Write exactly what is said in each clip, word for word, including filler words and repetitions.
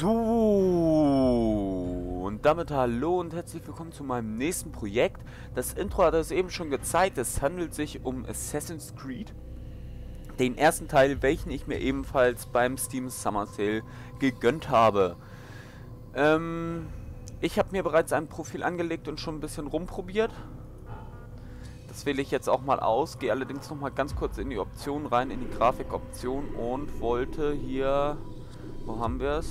So, und damit hallo und herzlich willkommen zu meinem nächsten Projekt. Das Intro hat es eben schon gezeigt, es handelt sich um Assassin's Creed, den ersten Teil, welchen ich mir ebenfalls beim Steam Summer Sale gegönnt habe. Ähm, ich habe mir bereits ein Profil angelegt und schon ein bisschen rumprobiert. Das wähle ich jetzt auch mal aus, gehe allerdings nochmal ganz kurz in die Option rein, in die Grafikoption und wollte hier... Wo haben wir es?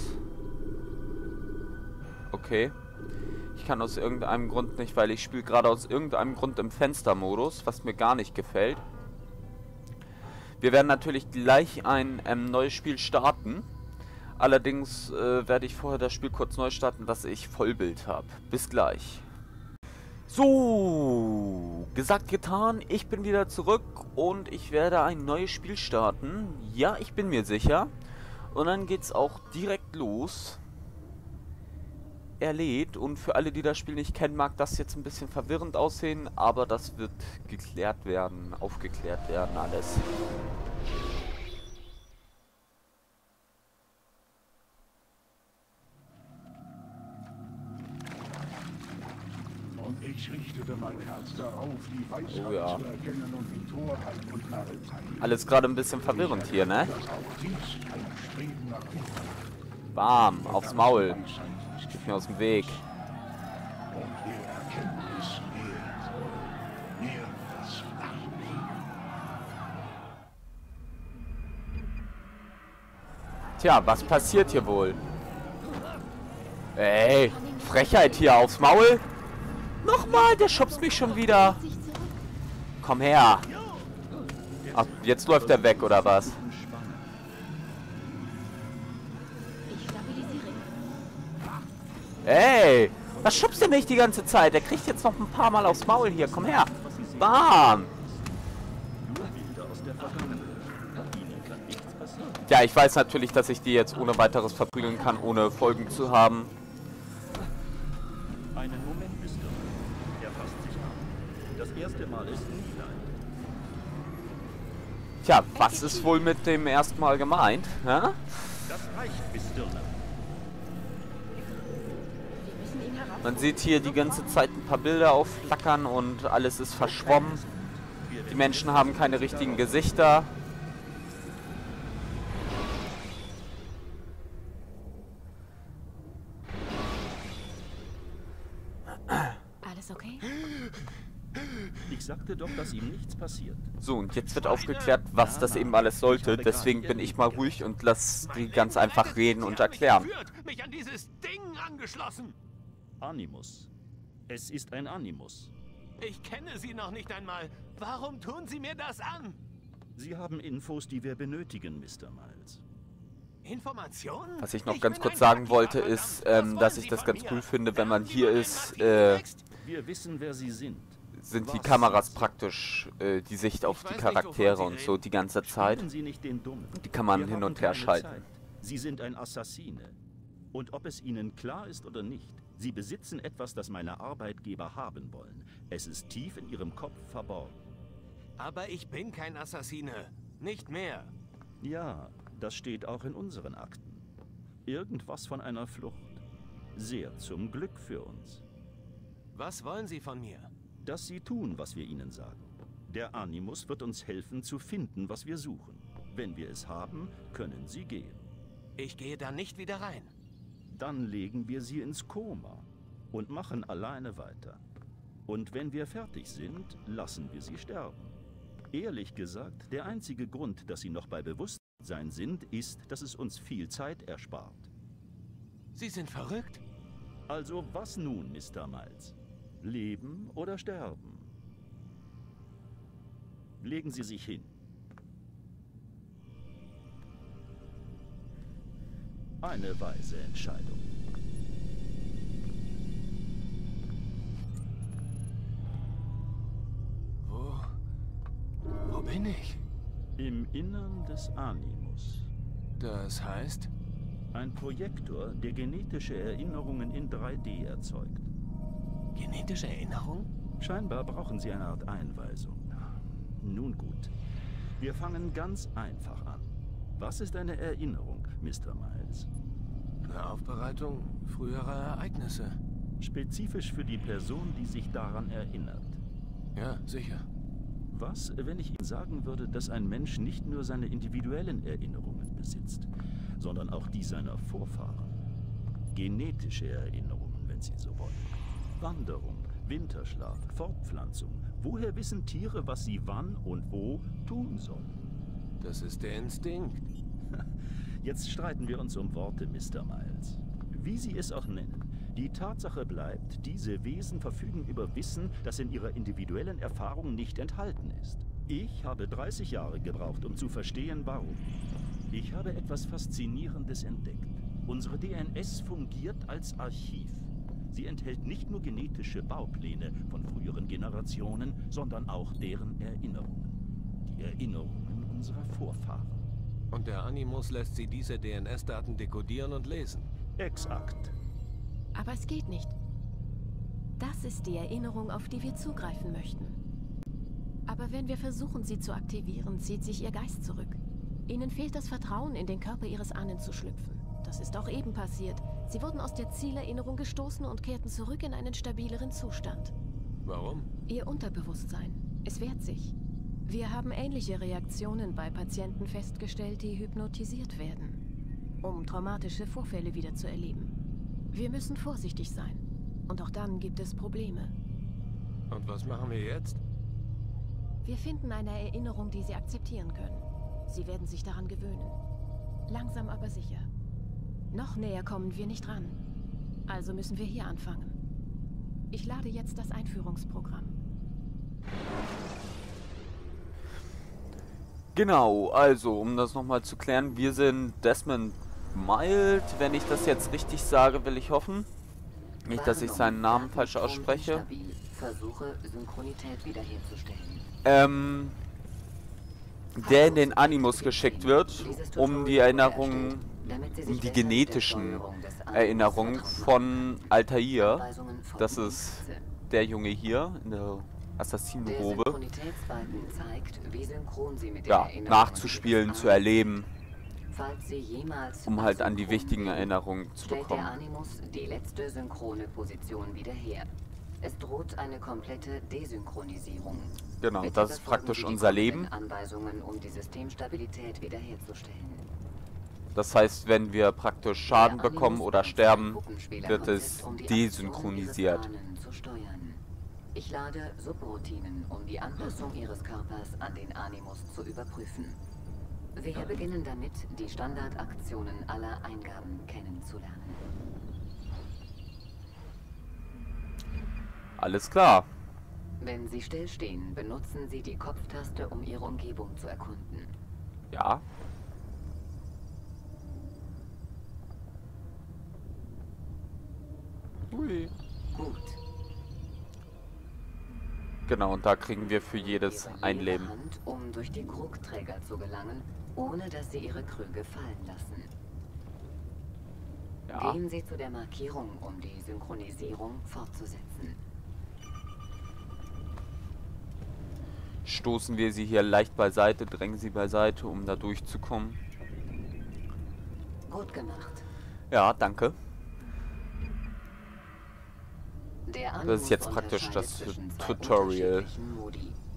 Okay. Ich kann aus irgendeinem Grund nicht, weil ich spiele gerade aus irgendeinem Grund im Fenstermodus, was mir gar nicht gefällt. Wir werden natürlich gleich ein ähm, neues Spiel starten. Allerdings äh, werde ich vorher das Spiel kurz neu starten, dass ich Vollbild habe. Bis gleich. So, gesagt, getan. Ich bin wieder zurück und ich werde ein neues Spiel starten. Ja, ich bin mir sicher. Und dann geht's auch direkt los. Er lädt, und für alle, die das Spiel nicht kennen, mag das jetzt ein bisschen verwirrend aussehen, aber das wird geklärt werden, aufgeklärt werden alles. Und ich richtete mein Herz darauf, die Weisheit oh, ja. zu erkennen und die Torheit und Narretheit. Alles gerade ein bisschen verwirrend hier, ne? Bam, aufs Maul. Gib mir aus dem Weg. Tja, was passiert hier wohl? Ey, Frechheit hier, aufs Maul. Nochmal, der schubst mich schon wieder. Komm her. Ach, jetzt läuft er weg, oder was? Ey, was schubst du mich die ganze Zeit? Der kriegt jetzt noch ein paar Mal aufs Maul hier. Komm her. Bam. Ja, ich weiß natürlich, dass ich die jetzt ohne weiteres verprügeln kann, ohne Folgen zu haben. Einen Moment, Mister. Er passt sich an. Das erste Mal ist nie leid. Tja, was ist wohl mit dem ersten Mal gemeint? Ja? Das reicht, Mister. Man sieht hier die ganze Zeit ein paar Bilder aufflackern und alles ist verschwommen. Die Menschen haben keine richtigen Gesichter. Alles okay? Ich sagte doch, dass ihm nichts passiert. So, und jetzt wird aufgeklärt, was das eben alles sollte. Deswegen bin ich mal ruhig und lass die ganz einfach reden und erklären. Mich an dieses Ding angeschlossen. Animus. Es ist ein Animus. Ich kenne Sie noch nicht einmal. Warum tun Sie mir das an? Sie haben Infos, die wir benötigen, Mister Miles. Informationen? Was ich noch ich ganz kurz sagen wollte, ist, ähm, dass ich das ganz mir? cool finde, wenn man hier ist, äh, wir wissen, wer Sie sind. Sind die Kameras praktisch äh, die Sicht auf die Charaktere und so die ganze Zeit. Sie nicht den Dummen. Die kann man wir hin und her schalten. Zeit. Sie sind ein Assassine. Und ob es Ihnen klar ist oder nicht, Sie besitzen etwas, das meine Arbeitgeber haben wollen. Es ist tief in Ihrem Kopf verborgen. Aber ich bin kein Assassine. Nicht mehr. Ja, das steht auch in unseren Akten. Irgendwas von einer Flucht. Sehr zum Glück für uns. Was wollen Sie von mir? Dass Sie tun, was wir Ihnen sagen. Der Animus wird uns helfen, zu finden, was wir suchen. Wenn wir es haben, können Sie gehen. Ich gehe da nicht wieder rein. Dann legen wir sie ins Koma und machen alleine weiter. Und wenn wir fertig sind, lassen wir sie sterben. Ehrlich gesagt, der einzige Grund, dass sie noch bei Bewusstsein sind, ist, dass es uns viel Zeit erspart. Sie sind verrückt? Also was nun, Mister Miles? Leben oder sterben? Legen Sie sich hin. Eine weise Entscheidung. Wo... Wo bin ich? Im Innern des Animus. Das heißt? Ein Projektor, der genetische Erinnerungen in drei D erzeugt. Genetische Erinnerung? Scheinbar brauchen Sie eine Art Einweisung. Nun gut. Wir fangen ganz einfach an. Was ist eine Erinnerung, Mister Miles? Eine Aufbereitung früherer Ereignisse. Spezifisch für die Person, die sich daran erinnert. Ja, sicher. Was, wenn ich Ihnen sagen würde, dass ein Mensch nicht nur seine individuellen Erinnerungen besitzt, sondern auch die seiner Vorfahren? Genetische Erinnerungen, wenn Sie so wollen. Wanderung, Winterschlaf, Fortpflanzung. Woher wissen Tiere, was sie wann und wo tun sollen? Das ist der Instinkt. Jetzt streiten wir uns um Worte, Mister Miles. Wie Sie es auch nennen, die Tatsache bleibt, diese Wesen verfügen über Wissen, das in ihrer individuellen Erfahrung nicht enthalten ist. Ich habe dreißig Jahre gebraucht, um zu verstehen, warum. Ich habe etwas Faszinierendes entdeckt. Unsere D N S fungiert als Archiv. Sie enthält nicht nur genetische Baupläne von früheren Generationen, sondern auch deren Erinnerungen. Die Erinnerungen unserer Vorfahren. Und der Animus lässt sie diese D N S-Daten dekodieren und lesen. Exakt. Aber es geht nicht. Das ist die Erinnerung, auf die wir zugreifen möchten. Aber wenn wir versuchen, sie zu aktivieren, zieht sich ihr Geist zurück. Ihnen fehlt das Vertrauen, in den Körper ihres Ahnen zu schlüpfen. Das ist auch eben passiert. Sie wurden aus der Zielerinnerung gestoßen und kehrten zurück in einen stabileren Zustand. Warum? Ihr Unterbewusstsein. Es wehrt sich. Wir haben ähnliche Reaktionen bei Patienten festgestellt, die hypnotisiert werden, um traumatische Vorfälle wieder zu erleben. Wir müssen vorsichtig sein. Und auch dann gibt es Probleme. Und was machen wir jetzt? Wir finden eine Erinnerung, die Sie akzeptieren können. Sie werden sich daran gewöhnen. Langsam aber sicher. Noch näher kommen wir nicht ran. Also müssen wir hier anfangen. Ich lade jetzt das Einführungsprogramm. Genau, also um das nochmal zu klären, wir sind Desmond Miles, wenn ich das jetzt richtig sage, will ich hoffen. Nicht, dass ich seinen Namen falsch ausspreche. Versuche, Synchronität wiederherzustellen. Ähm... Der in den Animus geschickt wird, um die Erinnerungen, um die genetischen Erinnerungen von Altaïr, das ist der Junge hier in der Assassinenrobe, ja, nachzuspielen, zu erleben, um halt an die wichtigen Erinnerungen zu bekommen. Der Animus die letzte synchrone Position wieder her. Es droht eine komplette Desynchronisierung. Genau, bitte, das ist praktisch unser Leben. Anweisungen, um die Systemstabilität wiederherzustellen. Das heißt, wenn wir praktisch Schaden bekommen oder sterben, wird es desynchronisiert. Ich lade Subroutinen, um die Anpassung Ihres Körpers an den Animus zu überprüfen. Wir beginnen damit, die Standardaktionen aller Eingaben kennenzulernen. Alles klar. Wenn Sie stillstehen, benutzen Sie die Kopftaste, um Ihre Umgebung zu erkunden. Ja. Ui. Gut. Genau, und da kriegen wir für jedes ein Leben. Ihre Hand, um durch die Krugträger zu gelangen, ohne dass Sie Ihre Krüge fallen lassen. Ja. Gehen Sie zu der Markierung, um die Synchronisierung fortzusetzen. Stoßen wir sie hier leicht beiseite, drängen sie beiseite, um da durchzukommen. Gut gemacht. Ja, danke. Das ist jetzt praktisch das Tutorial,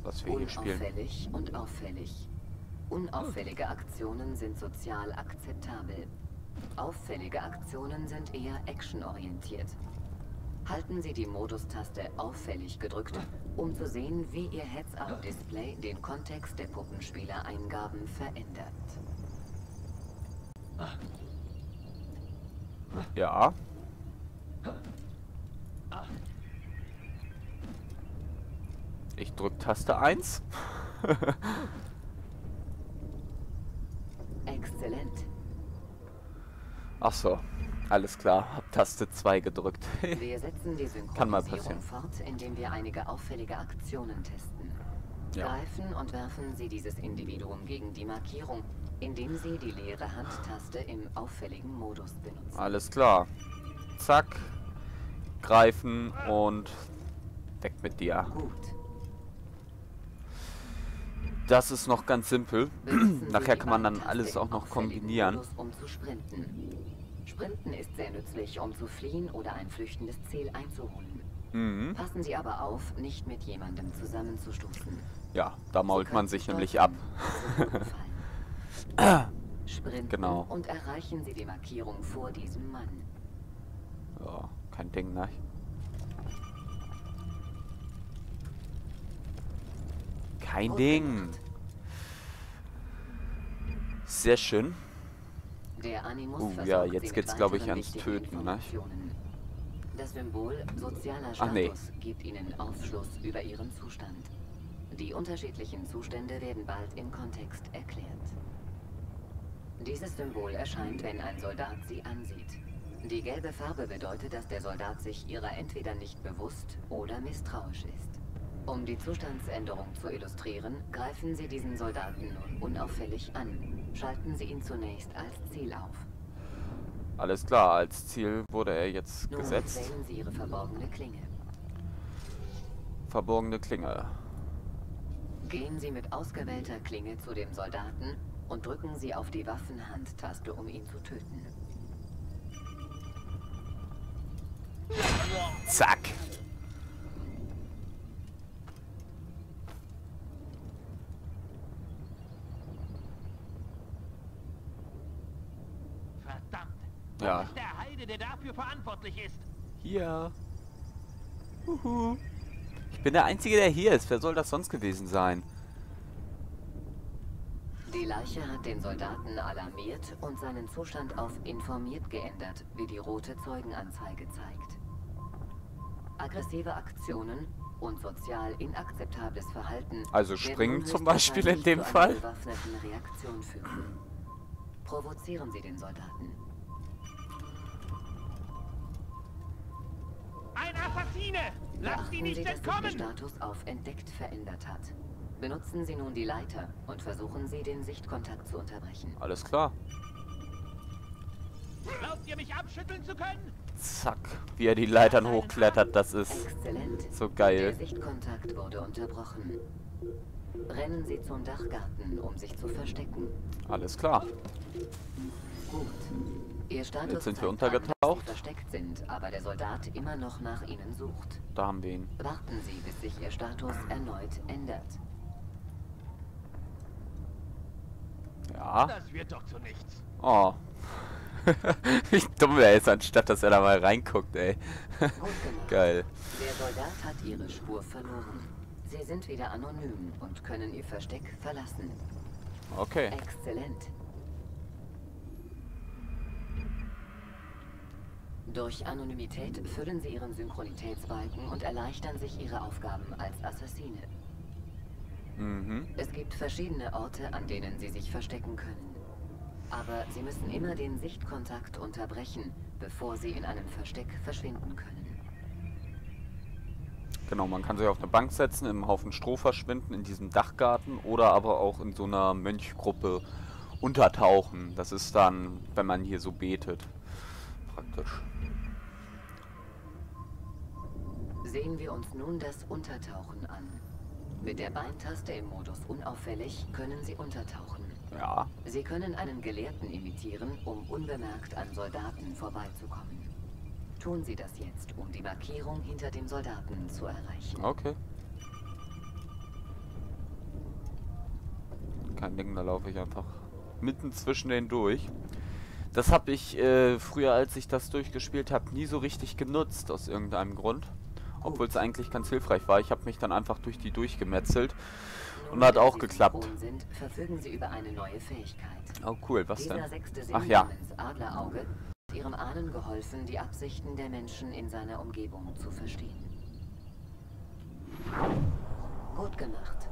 was wir hier spielen. Unauffällig und auffällig. Unauffällige Aktionen sind sozial akzeptabel. Auffällige Aktionen sind eher actionorientiert. Halten Sie die Modus-Taste auffällig gedrückt, um zu sehen, wie Ihr Heads-Up-Display den Kontext der Puppenspieler-Eingaben verändert. Ja. Ich drücke Taste eins. Exzellent. Ach so. Alles klar, hab Taste zwei gedrückt. Wir setzen die Synchronisierung fort, indem wir einige auffällige Aktionen testen. Ja. Greifen und werfen Sie dieses Individuum gegen die Markierung, indem Sie die leere Handtaste im auffälligen Modus benutzen. Alles klar. Zack. Greifen und weg mit dir. Gut. Das ist noch ganz simpel. Nachher kann man dann alles auch noch kombinieren. Modus, um zu sprinten. Sprinten ist sehr nützlich, um zu fliehen oder ein flüchtendes Ziel einzuholen. Mhm. Passen Sie aber auf, nicht mit jemandem zusammenzustoßen. Ja, da mault man sich nämlich ab. Sprinten genau. Und erreichen Sie die Markierung vor diesem Mann. Ja, kein Ding, ne? Kein Ding. Sehr schön. Der Animus uh, ja, jetzt geht's glaube ich ans Töten, ne? Das Symbol sozialer Status nee. gibt Ihnen Aufschluss über Ihren Zustand. Die unterschiedlichen Zustände werden bald im Kontext erklärt. Dieses Symbol erscheint, wenn ein Soldat Sie ansieht. Die gelbe Farbe bedeutet, dass der Soldat sich ihrer entweder nicht bewusst oder misstrauisch ist. Um die Zustandsänderung zu illustrieren, greifen Sie diesen Soldaten nun unauffällig an. Schalten Sie ihn zunächst als Ziel auf. Alles klar, als Ziel wurde er jetzt nun gesetzt. Wählen Sie Ihre verborgene Klinge. Verborgene Klinge. Gehen Sie mit ausgewählter Klinge zu dem Soldaten und drücken Sie auf die Waffenhandtaste, um ihn zu töten. Zack! Ja. Das ist der Heide, der dafür verantwortlich ist. Hier. Uhu. Ich bin der Einzige, der hier ist. Wer soll das sonst gewesen sein? Die Leiche hat den Soldaten alarmiert und seinen Zustand auf informiert geändert, wie die rote Zeugenanzeige zeigt. Aggressive Aktionen und sozial inakzeptables Verhalten. Also springen zum Beispiel in dem Fall. Bewaffneten Reaktion führen. Provozieren Sie den Soldaten. Ein Assassine! Lasst ihn nicht entkommen! Dass sich der Status auf entdeckt verändert hat. Benutzen Sie nun die Leiter und versuchen Sie, den Sichtkontakt zu unterbrechen. Alles klar. Glaubt ihr, mich abschütteln zu können? Zack, wie er die Leitern hochklettert, das ist exzellent. So geil. Der Sichtkontakt wurde unterbrochen. Rennen Sie zum Dachgarten, um sich zu verstecken. Alles klar. Gut. Ihr Status Jetzt sind wir untergetaucht. An, dass Sie versteckt sind, aber der Soldat immer noch nach Ihnen sucht. Da haben wir ihn. Warten Sie, bis sich Ihr Status erneut ändert. Ja. Das wird doch zu nichts. Oh. Wie dumm er ist, anstatt dass er da mal reinguckt, ey. Geil. Der Soldat hat Ihre Spur verloren. Sie sind wieder anonym und können Ihr Versteck verlassen. Okay. Exzellent. Durch Anonymität füllen Sie Ihren Synchronitätsbalken und erleichtern sich Ihre Aufgaben als Assassine. Mhm. Es gibt verschiedene Orte, an denen Sie sich verstecken können. Aber Sie müssen immer den Sichtkontakt unterbrechen, bevor Sie in einem Versteck verschwinden können. Genau, man kann sich auf eine Bank setzen, im Haufen Stroh verschwinden, in diesem Dachgarten oder aber auch in so einer Mönchgruppe untertauchen. Das ist dann, wenn man hier so betet. Praktisch. Sehen wir uns nun das Untertauchen an. Mit der Beintaste im Modus unauffällig können Sie untertauchen. Ja. Sie können einen Gelehrten imitieren, um unbemerkt an Soldaten vorbeizukommen. Tun Sie das jetzt, um die Markierung hinter dem Soldaten zu erreichen. Okay. Kein Ding, da laufe ich einfach mitten zwischen denen durch. Das habe ich äh, früher, als ich das durchgespielt habe, nie so richtig genutzt, aus irgendeinem Grund. Obwohl es eigentlich ganz hilfreich war. Ich habe mich dann einfach durch die durchgemetzelt und hat auch geklappt. Sind, verfügen Sie über eine neue Fähigkeit. Oh cool, was Dieser denn? Sechste Sinn Ach ja. Adlerauge hat Ihrem Ahnen geholfen, die Absichten der Menschen in seiner Umgebung zu verstehen. Gut gemacht.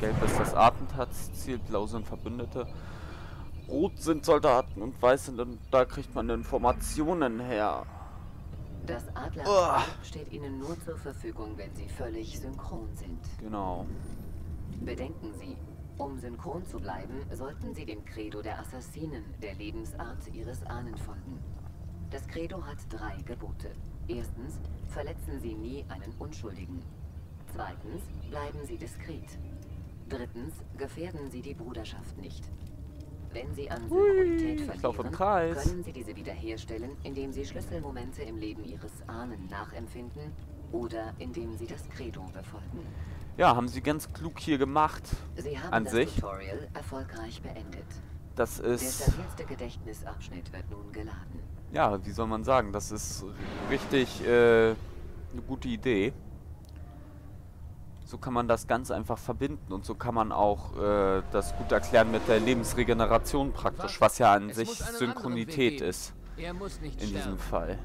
Gelb ist das Attentatsziel, blau sind Verbündete. Rot sind Soldaten und weiß sind, und da kriegt man Informationen her. Das Adlerauge steht Ihnen nur zur Verfügung, wenn Sie völlig synchron sind. Genau. Bedenken Sie, um synchron zu bleiben, sollten Sie dem Credo der Assassinen, der Lebensart Ihres Ahnen folgen. Das Credo hat drei Gebote. Erstens, verletzen Sie nie einen Unschuldigen. Zweitens, bleiben Sie diskret. Drittens, gefährden Sie die Bruderschaft nicht. Wenn Sie an Synchronität verlieren, können Sie diese wiederherstellen, indem Sie Schlüsselmomente im Leben Ihres Ahnen nachempfinden oder indem Sie das Credo befolgen. Ja, haben Sie ganz klug hier gemacht. Sie haben an das sich. Tutorial erfolgreich beendet. Das ist... Der letzte Gedächtnisabschnitt wird nun geladen. Ja, wie soll man sagen? Das ist richtig äh, eine gute Idee. So kann man das ganz einfach verbinden und so kann man auch äh, das gut erklären mit der Lebensregeneration praktisch, was ja an sich Synchronität ist. Er muss nicht in diesem Fall.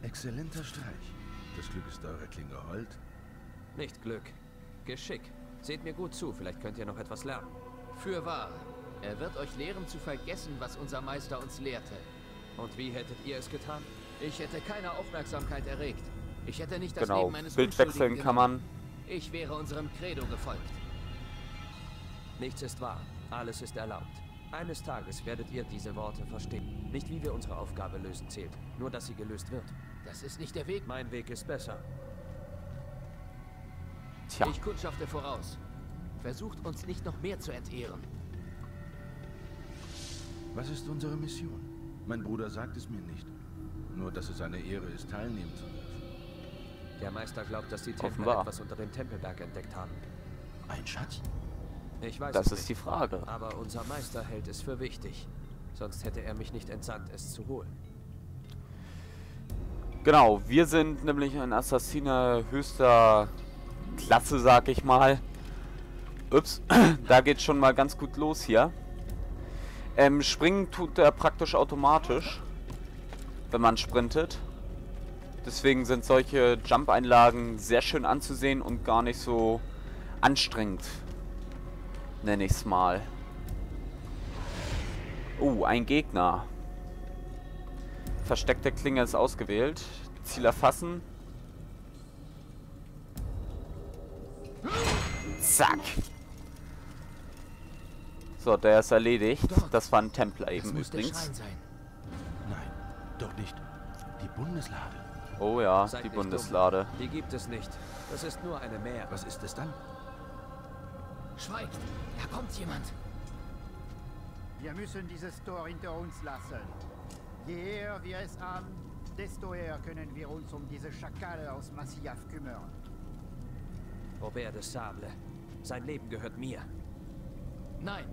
Exzellenter Streich. Das Glück ist eure Klinge hold. Nicht Glück. Geschick. Seht mir gut zu, vielleicht könnt ihr noch etwas lernen. Für wahr. Er wird euch lehren zu vergessen, was unser Meister uns lehrte. Und wie hättet ihr es getan? Ich hätte keine Aufmerksamkeit erregt. Ich hätte nicht das genau. Leben eines Bild wechseln kann man. Ich wäre unserem Credo gefolgt. Nichts ist wahr. Alles ist erlaubt. Eines Tages werdet ihr diese Worte verstehen. Nicht wie wir unsere Aufgabe lösen zählt, nur dass sie gelöst wird. Das ist nicht der Weg. Mein Weg ist besser. Tja. Ich kundschafte voraus. Versucht uns nicht noch mehr zu entehren. Was ist unsere Mission? Mein Bruder sagt es mir nicht. Nur, dass es eine Ehre ist, teilnehmen zu dürfen. Der Meister glaubt, dass die Templer etwas unter dem Tempelberg entdeckt haben. Ein Schatz? Ich weiß es nicht. Das ist die Frage. Aber unser Meister hält es für wichtig. Sonst hätte er mich nicht entsandt, es zu holen. Genau, wir sind nämlich ein Assassiner höchster Klasse, sag ich mal. Ups, da geht's schon mal ganz gut los hier. Ähm, springen tut er praktisch automatisch, wenn man sprintet. Deswegen sind solche Jump-Einlagen sehr schön anzusehen und gar nicht so anstrengend, nenne ich es mal. Oh, ein Gegner. Versteckte Klinge ist ausgewählt. Ziel erfassen. Zack. So, der ist erledigt. Das war ein Templer eben übrigens. Nein, doch nicht. Die Bundeslade. Oh ja, die Bundeslade. Die gibt es nicht. Das ist nur eine Meer. Was ist es dann? Schweigt! Da kommt jemand. Wir müssen dieses Tor hinter uns lassen. Je eher wir es haben, desto eher können wir uns um diese Schakale aus Masyaf kümmern. Robert de Sable. Sein Leben gehört mir. Nein.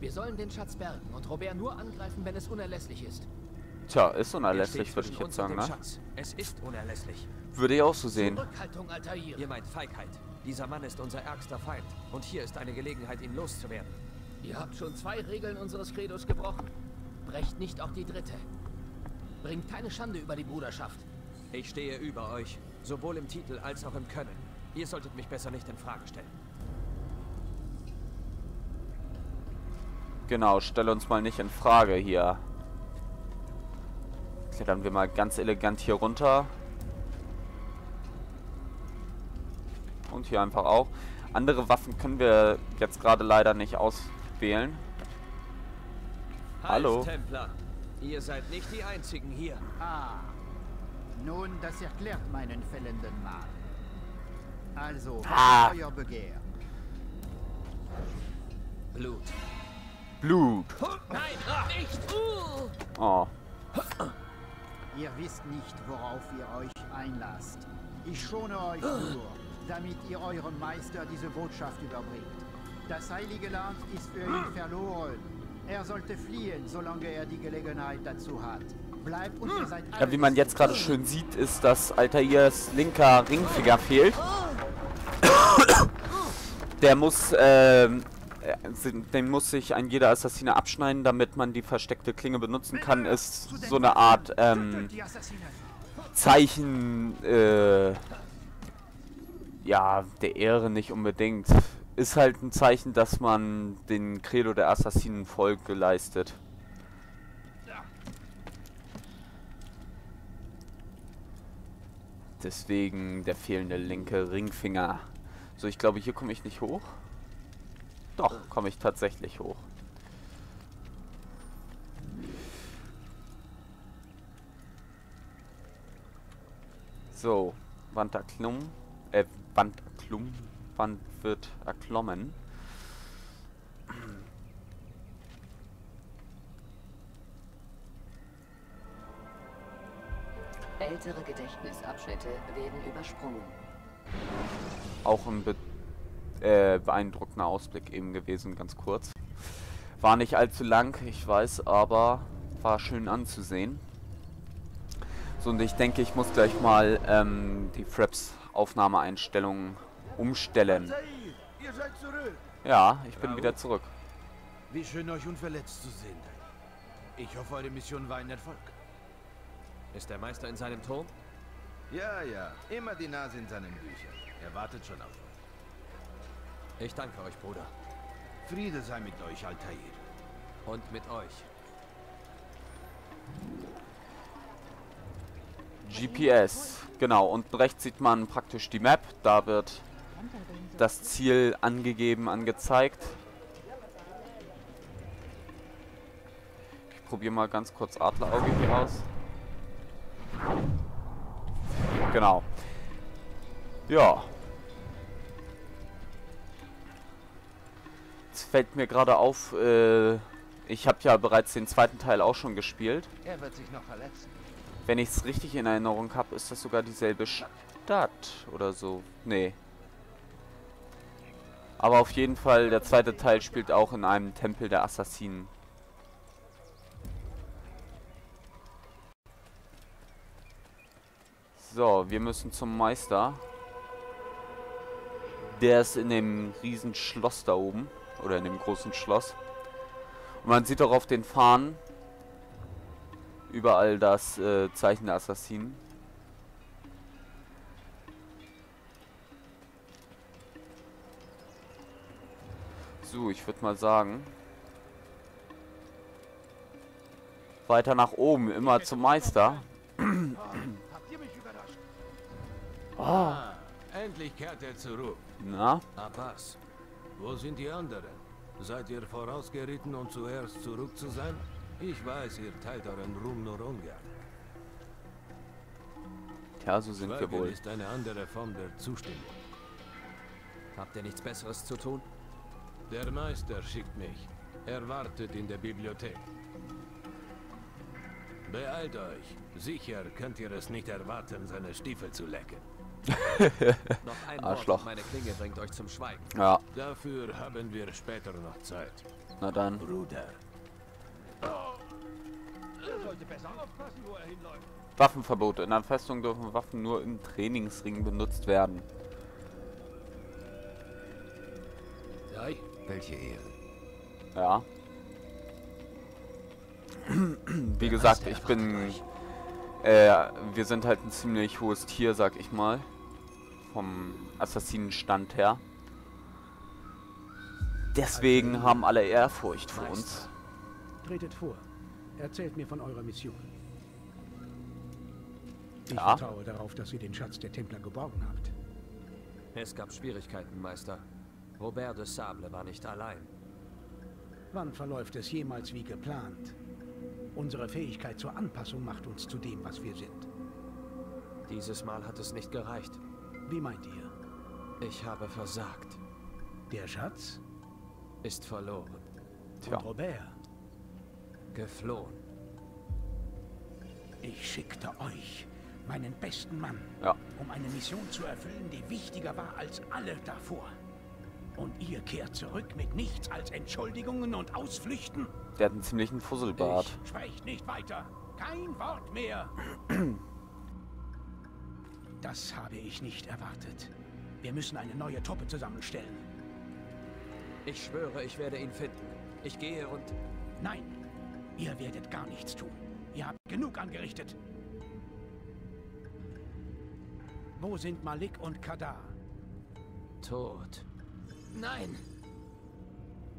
Wir sollen den Schatz bergen und Robert nur angreifen, wenn es unerlässlich ist. Tja, ist unerlässlich, würde ich jetzt sagen, ne? Es ist unerlässlich. Würde ich auch so sehen. Zurückhaltung, Altaïr. Ihr meint Feigheit. Dieser Mann ist unser ärgster Feind. Und hier ist eine Gelegenheit, ihn loszuwerden. Ihr habt schon zwei Regeln unseres Credos gebrochen. Brecht nicht auch die dritte. Bringt keine Schande über die Bruderschaft. Ich stehe über euch. Sowohl im Titel als auch im Können. Ihr solltet mich besser nicht in Frage stellen. Genau, stelle uns mal nicht in Frage hier. Klettern wir mal ganz elegant hier runter. Und hier einfach auch. Andere Waffen können wir jetzt gerade leider nicht auswählen. Hallo. Templer. Ihr seid nicht die einzigen hier. Ah. Nun, das erklärt meinen fällenden Mann. Also, was ist euer Begehr? Blut. Blut. Nein, nicht. Oh. Ihr wisst nicht, worauf ihr euch einlasst. Ich schone euch nur, damit ihr eurem Meister diese Botschaft überbringt. Das heilige Land ist für ihn verloren. Er sollte fliehen, solange er die Gelegenheit dazu hat. Bleibt und ihr seid alle. Ja, wie man jetzt gerade schön sieht, ist, dass Altairs linker Ringfinger fehlt. Der muss, ähm... den muss sich ein jeder Assassiner abschneiden, damit man die versteckte Klinge benutzen kann, ist so eine Art ähm, Zeichen äh, ja, der Ehre nicht unbedingt. Ist halt ein Zeichen, dass man den Credo der Assassinen Folge leistet. Deswegen der fehlende linke Ringfinger. So, ich glaube, hier komme ich nicht hoch. Doch, komme ich tatsächlich hoch. So, Wand der Klum. äh, Wand erklommen. Wand wird erklommen. Ältere Gedächtnisabschnitte werden übersprungen. Auch ein be äh, beeindruckender Ausblick eben gewesen, ganz kurz. War nicht allzu lang, ich weiß, aber war schön anzusehen. So, und ich denke, ich muss gleich mal ähm, die Fraps-Aufnahmeeinstellungen umstellen. Ihr seid zurück. Ja, ich bin Bravo. Wieder zurück. Wie schön, euch unverletzt zu sehen. Ich hoffe, eure Mission war ein Erfolg. Ist der Meister in seinem Turm? Ja, ja. Immer die Nase in seinen Büchern. Er wartet schon auf euch. Ich danke euch, Bruder. Friede sei mit euch, Altair. Und mit euch. G P S. Genau, unten rechts sieht man praktisch die Map. Da wird das Ziel angegeben, angezeigt. Ich probiere mal ganz kurz Adlerauge hier aus. Genau. Ja. Jetzt fällt mir gerade auf, äh, ich habe ja bereits den zweiten Teil auch schon gespielt. Er wird sich noch verletzen. Wenn ich es richtig in Erinnerung habe, ist das sogar dieselbe Stadt oder so. Nee. Aber auf jeden Fall, der zweite Teil spielt auch in einem Tempel der Assassinen. So, wir müssen zum Meister. Der ist in dem riesen Schloss da oben. Oder in dem großen Schloss. Und man sieht auch auf den Fahnen überall das äh, Zeichen der Assassinen. So, ich würde mal sagen, weiter nach oben, immer zum Meister. Oh. Ah, endlich kehrt er zurück. Na? Abbas, wo sind die anderen? Seid ihr vorausgeritten, um zuerst zurück zu sein? Ich weiß, ihr teilt euren Ruhm nur ungern. Tja, so sind wir wohl. Ist eine andere Form der Zustimmung. Habt ihr nichts Besseres zu tun? Der Meister schickt mich. Er wartet in der Bibliothek. Beeilt euch. Sicher könnt ihr es nicht erwarten, seine Stiefel zu lecken. Noch ein Arschloch. Wort, meine Klinge bringt euch zum Schweigen. Ja. Dafür haben wir später noch Zeit. Na dann. Bruder. Waffenverbot. In der Festung dürfen Waffen nur im Trainingsring benutzt werden. Ei. Welche Ehre. Ja. Wie gesagt, ich bin... Äh, wir sind halt ein ziemlich hohes Tier, sag ich mal. Vom Assassinenstand her. Deswegen haben alle Ehrfurcht vor uns. Tretet vor. Erzählt mir von eurer Mission. Ich ja. vertraue darauf, dass ihr den Schatz der Templer geborgen habt. Es gab Schwierigkeiten, Meister. Robert de Sable war nicht allein. Wann verläuft es jemals wie geplant? Unsere Fähigkeit zur Anpassung macht uns zu dem, was wir sind. Dieses Mal hat es nicht gereicht. Wie meint ihr? Ich habe versagt. Der Schatz? Ist verloren. Tja. Und Robert? Geflohen. Ich schickte euch, meinen besten Mann, ja. um eine Mission zu erfüllen, die wichtiger war als alle davor. Und ihr kehrt zurück mit nichts als Entschuldigungen und Ausflüchten? Der hat einen ziemlichen Fusselbart. Ich spreche nicht weiter. Kein Wort mehr. Das habe ich nicht erwartet. Wir müssen eine neue Truppe zusammenstellen. Ich schwöre, ich werde ihn finden. Ich gehe und... Nein, ihr werdet gar nichts tun. Ihr habt genug angerichtet. Wo sind Malik und Kadar? Tot. Nein.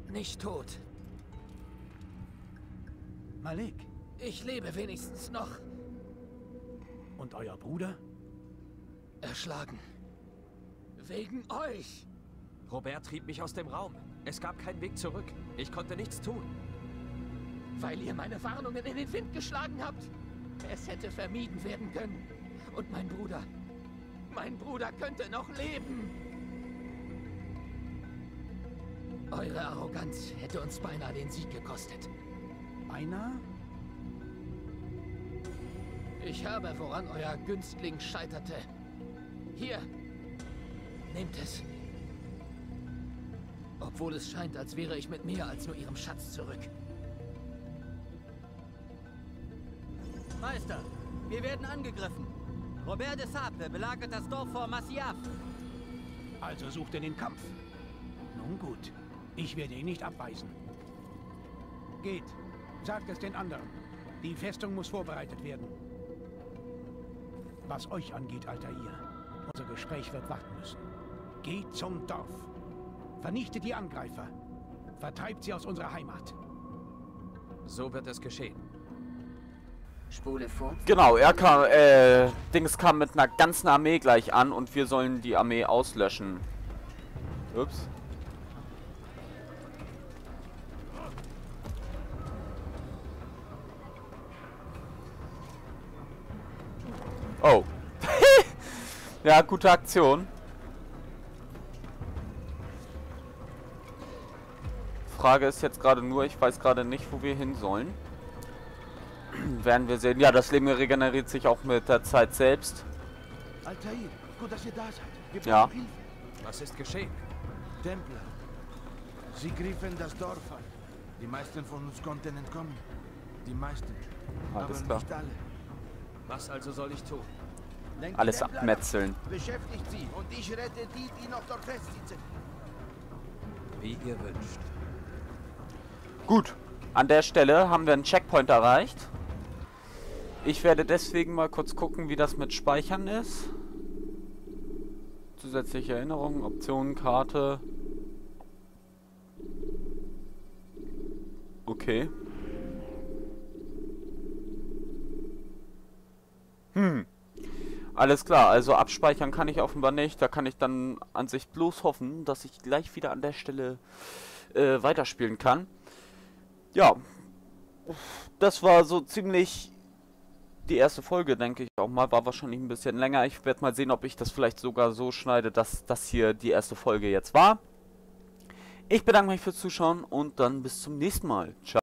Nicht tot. Malik. Ich lebe wenigstens noch. Und euer Bruder? Erschlagen. Wegen euch. Robert trieb mich aus dem Raum. Es gab keinen Weg zurück. Ich konnte nichts tun. Weil ihr meine Warnungen in den Wind geschlagen habt. Es hätte vermieden werden können. Und mein Bruder. Mein Bruder könnte noch leben. Eure Arroganz hätte uns beinahe den Sieg gekostet. Beinahe? Ich habe, woran euer Günstling scheiterte. Hier, nehmt es. Obwohl es scheint, als wäre ich mit mehr als nur ihrem Schatz zurück. Meister, wir werden angegriffen. Robert de Sable belagert das Dorf vor Masyaf. Also sucht er den Kampf. Nun gut, ich werde ihn nicht abweisen. Geht, sagt es den anderen. Die Festung muss vorbereitet werden. Was euch angeht, Altair, unser Gespräch wird warten müssen. Geht zum Dorf. Vernichtet die Angreifer. Vertreibt sie aus unserer Heimat. So wird es geschehen. Spule vor. Genau, er kam, äh, Dings kam mit einer ganzen Armee gleich an und wir sollen die Armee auslöschen. Ups. Oh. Ja, gute Aktion. Frage ist jetzt gerade nur, ich weiß gerade nicht, wo wir hin sollen. Werden wir sehen. Ja, das Leben regeneriert sich auch mit der Zeit selbst. Altair, gut, dass ihr da seid. Wir ja. Hilfe. Was ist geschehen? Templer. Sie griffen das Dorf an. Die meisten von uns konnten entkommen. Die meisten. Alles aber klar. Nicht alle. Was also soll ich tun? Lenkt alles abmetzeln. Beschäftigt sie und ich rette die, die noch dort festsitzen. Wie ihr wünscht. Gut. An der Stelle haben wir einen Checkpoint erreicht. Ich werde deswegen mal kurz gucken, wie das mit Speichern ist. Zusätzliche Erinnerungen, Optionen, Karte. Okay. Hm. Alles klar, also abspeichern kann ich offenbar nicht. Da kann ich dann an sich bloß hoffen, dass ich gleich wieder an der Stelle äh, weiterspielen kann. Ja, das war so ziemlich die erste Folge, denke ich auch mal. War wahrscheinlich ein bisschen länger. Ich werde mal sehen, ob ich das vielleicht sogar so schneide, dass das hier die erste Folge jetzt war. Ich bedanke mich fürs Zuschauen und dann bis zum nächsten Mal. Ciao.